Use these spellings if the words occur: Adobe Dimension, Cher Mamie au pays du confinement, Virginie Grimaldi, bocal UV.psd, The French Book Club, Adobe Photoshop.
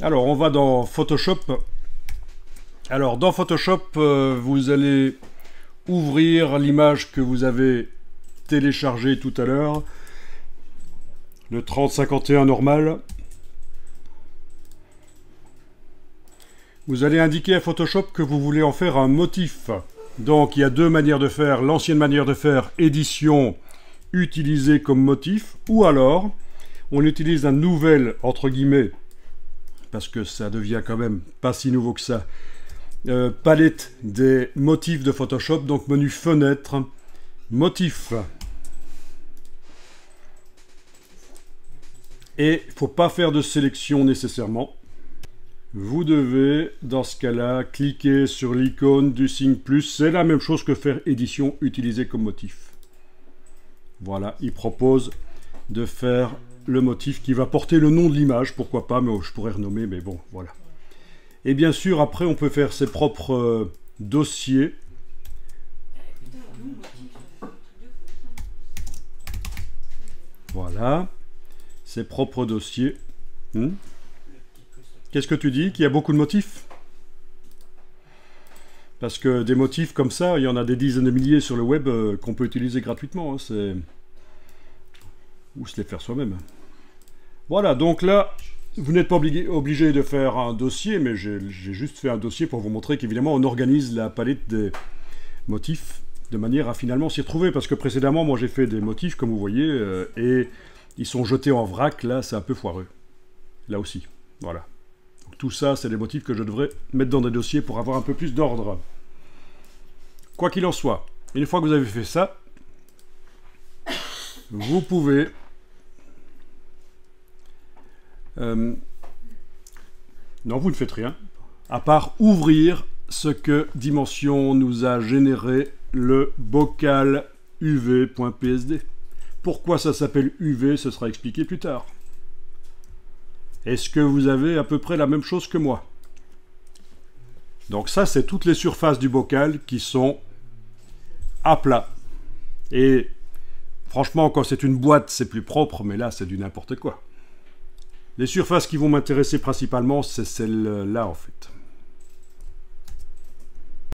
Alors on va dans Photoshop. Alors dans Photoshop, vous allez ouvrir l'image que vous avez téléchargée tout à l'heure, le 3051 normal. Vous allez indiquer à Photoshop que vous voulez en faire un motif. Donc il y a deux manières de faire, l'ancienne manière de faire édition utilisée comme motif, ou alors on utilise un nouvel, entre guillemets, parce que ça devient quand même pas si nouveau que ça, palette des motifs de Photoshop, donc menu fenêtre, motifs. Et il ne faut pas faire de sélection nécessairement. Vous devez, dans ce cas-là, cliquer sur l'icône du signe plus. C'est la même chose que faire édition utilisée comme motif. Voilà, il propose de faire le motif qui va porter le nom de l'image, pourquoi pas, mais je pourrais renommer, mais bon, voilà. Et bien sûr, après, on peut faire ses propres dossiers. Voilà, ses propres dossiers. Qu'est-ce que tu dis? Qu'il y a beaucoup de motifs? Parce que des motifs comme ça, il y en a des dizaines de milliers sur le web qu'on peut utiliser gratuitement. Hein, c'est... Ou se les faire soi-même. Voilà, donc là, vous n'êtes pas obligé de faire un dossier, mais j'ai juste fait un dossier pour vous montrer qu'évidemment, on organise la palette des motifs de manière à finalement s'y retrouver. Parce que précédemment, moi, j'ai fait des motifs, comme vous voyez, et ils sont jetés en vrac. Là, c'est un peu foireux. Là aussi, voilà. Donc, tout ça, c'est des motifs que je devrais mettre dans des dossiers pour avoir un peu plus d'ordre. Quoi qu'il en soit, une fois que vous avez fait ça, vous pouvez non, vous ne faites rien à part ouvrir ce que Dimension nous a généré, le bocal UV.psd. Pourquoi ça s'appelle UV, ce sera expliqué plus tard. Est-ce que vous avez à peu près la même chose que moi? Donc ça, c'est toutes les surfaces du bocal qui sont à plat. Et franchement, quand c'est une boîte, c'est plus propre, mais là, c'est du n'importe quoi. Les surfaces qui vont m'intéresser principalement, c'est celles-là, en fait.